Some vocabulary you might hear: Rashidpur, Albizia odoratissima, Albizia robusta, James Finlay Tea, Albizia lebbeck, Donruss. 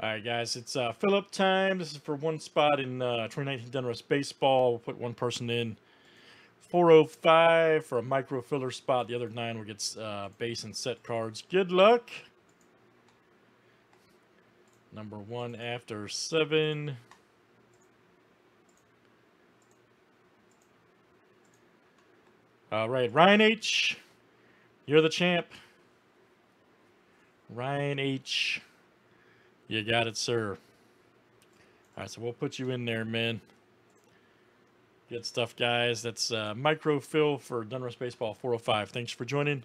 All right, guys, it's Philip time. This is for one spot in 2019 Donruss Baseball. We'll put one person in 405 for a micro filler spot. The other 9 will get base and set cards. Good luck. Number 1 after 7. All right, Ryan H., you're the champ. Ryan H., you got it, sir. All right, so we'll put you in there, man. Good stuff, guys. That's microfill for Donruss Baseball 405. Thanks for joining.